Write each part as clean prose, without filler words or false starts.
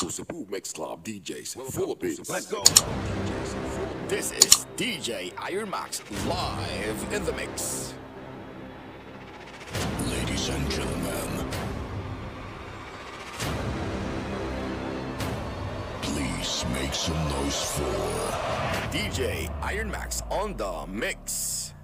exclusive Mix Club DJs full of beats. Let's go. This is DJ Iron Max live in the mix. Ladies and gentlemen, please make some noise for DJ Iron Max on the mix.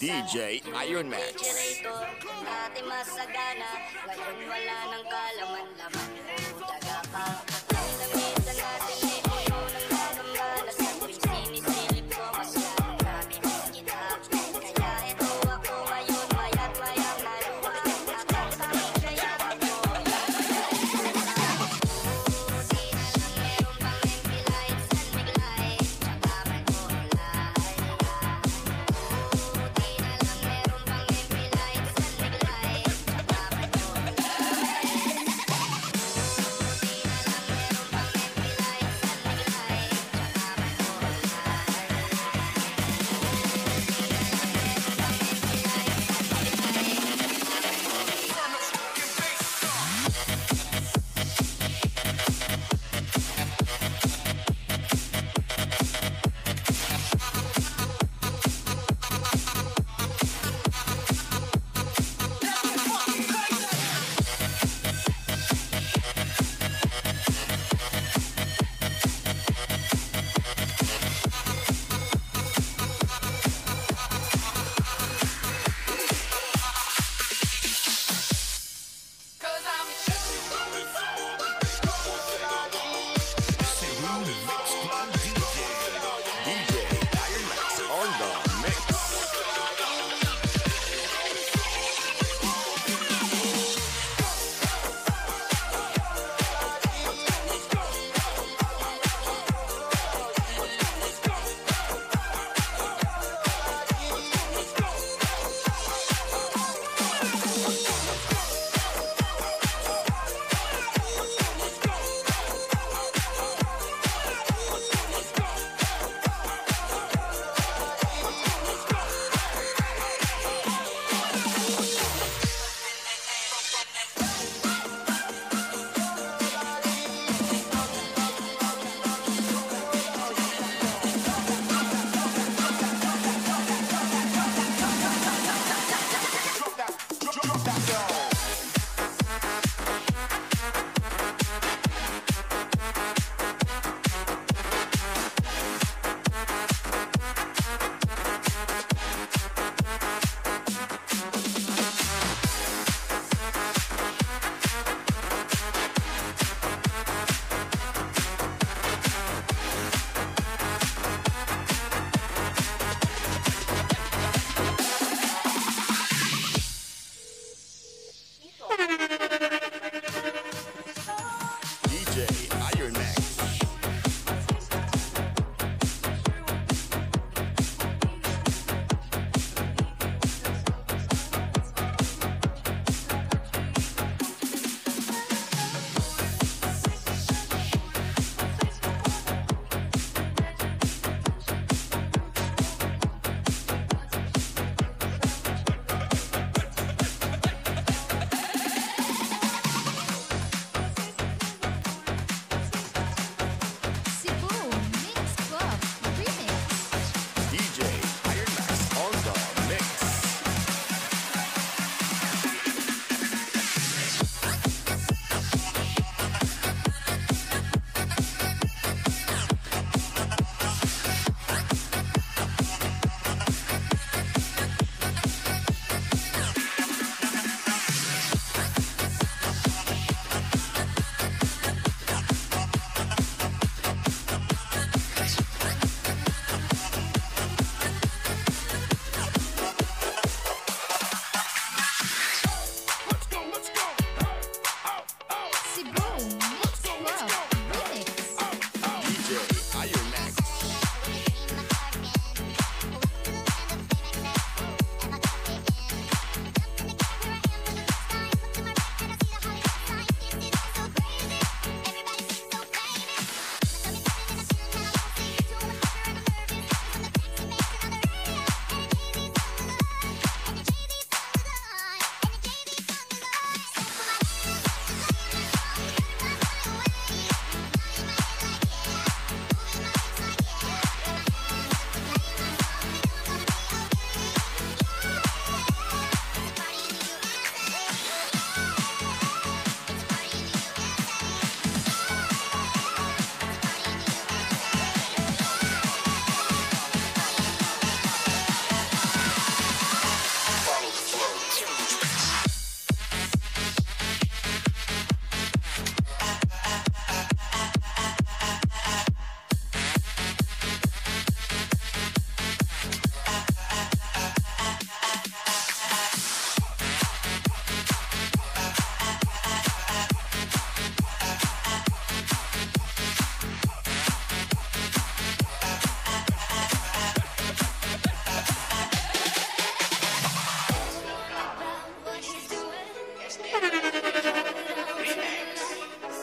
DJ Iron Max. Dati masagana, ngayon wala ng kalaman-laman. Taga pa, namitan natin may puno ng kagambala. Sa tuwing sinisilip ko, mas namin kita. Kaya ito ako ngayon, mayat mayang naluwa. Nakakasamit kaya ako, yan ang kusina lang meron pang empilay. San miglay, tsaka magkulay. Kusina lang meron pang empilay. San miglay, tsaka magkulay.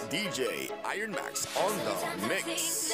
DJ Iron Max on the mix.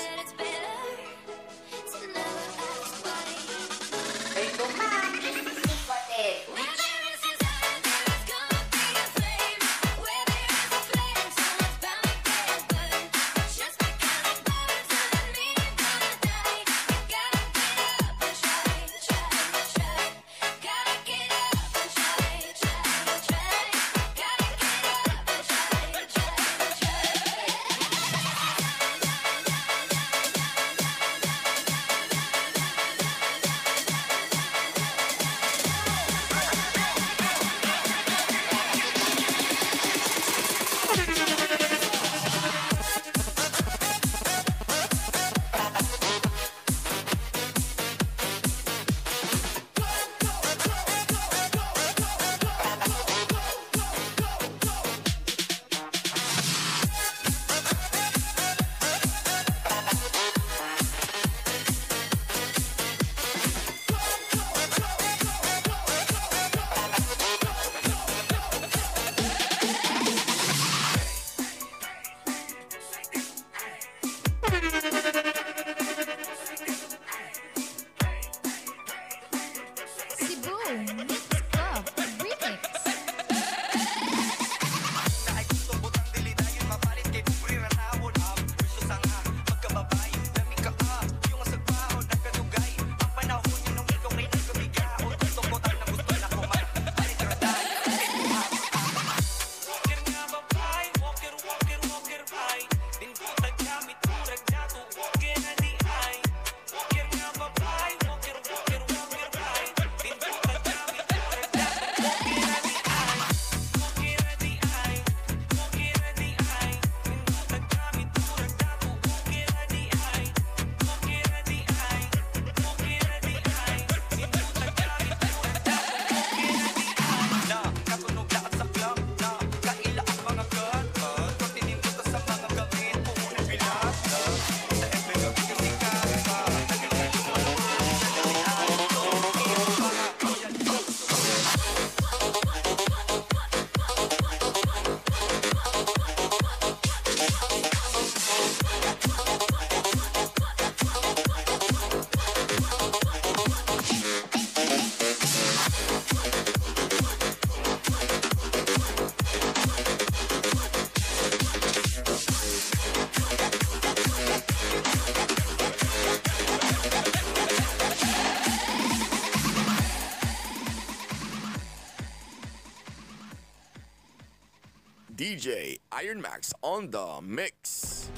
DJ Iron Max on the mix.